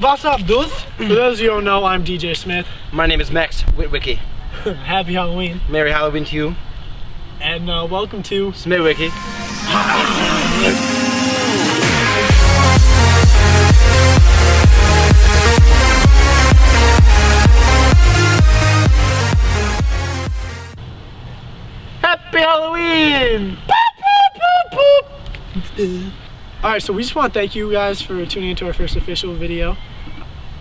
What's up, dudes? For those who don't know, I'm DJ Smith. My name is Max Witwicki. Happy Halloween. Merry Halloween to you. And welcome to Smitwicki. Happy Halloween! Alright, so we just want to thank you guys for tuning into our first official video.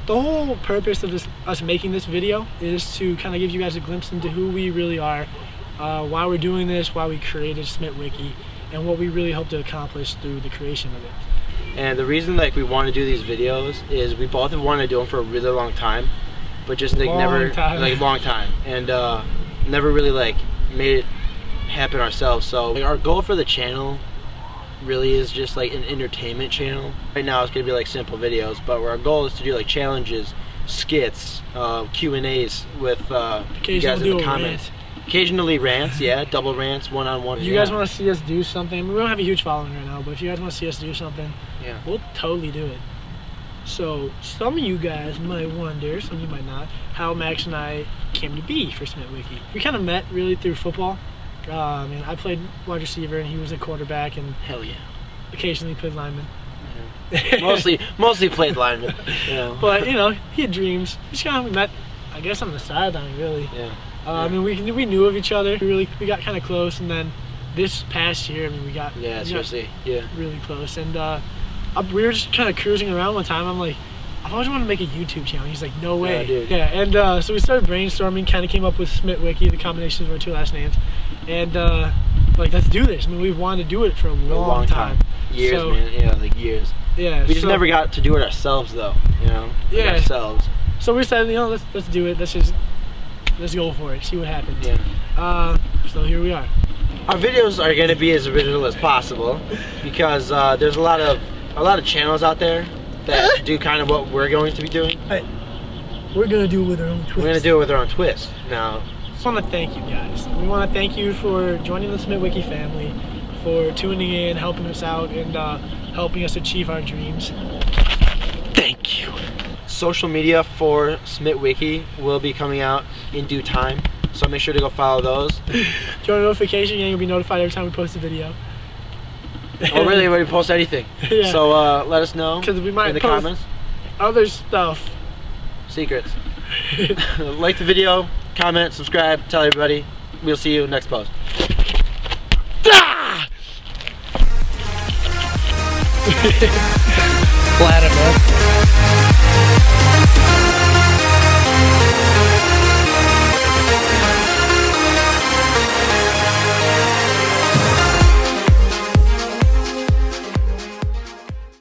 The whole purpose of us making this video is to kind of give you guys a glimpse into who we really are, why we're doing this, why we created Smitwicki, and what we really hope to accomplish through the creation of it. And the reason like we want to do these videos is we both have wanted to do them for a really long time, but just like never really like made it happen ourselves. So like, our goal for the channel really is just like an entertainment channel. Right now it's gonna be like simple videos, but our goal is to do like challenges, skits, Q&As with you guys in the comments. Occasionally rants, yeah, double rants, one-on-one. If you guys want to see us do something, we don't have a huge following right now, but if you guys want to see us do something, yeah, we'll totally do it. So some of you guys might wonder, some of you might not, how Max and I came to be for Smitwicki. We kind of met really through football. And I played wide receiver and he was a quarterback, and hell yeah, occasionally played lineman. Yeah. mostly played lineman. Yeah. But you know, he had dreams. We just kind of met, I guess, on the sideline really. Yeah. I mean, we knew of each other. We got kind of close, and then this past year, I mean, we got really close. And we were just kind of cruising around one time. I'm like, I've always wanted to make a YouTube channel. He's like, no way. Yeah, dude. Yeah, and so we started brainstorming, kind of came up with Smitwicki, the combination of our two last names. And like, let's do this. I mean, we've wanted to do it for a long time. Years, so, man. Yeah, like years. Yeah. We just never got to do it ourselves, though. You know. Like yeah. Ourselves. So we said, you know, let's do it. Let's go for it. See what happens. Yeah. So here we are. Our videos are gonna be as original as possible because there's a lot of channels out there that do kind of what we're going to be doing. But we're gonna do it with our own twist. We're gonna do it with our own twist. Now, just want to thank you guys. We want to thank you for joining the Smitwicki family, for tuning in, helping us out, and helping us achieve our dreams. Thank you. Social media for Smitwicki will be coming out in due time, so make sure to go follow those. Join a notification, and you'll be notified every time we post a video. Oh really? We post anything. Yeah. So let us know in the comments. Other stuff. Secrets. Like the video, comment, subscribe, tell everybody. We'll see you next post. Ah! Platinum.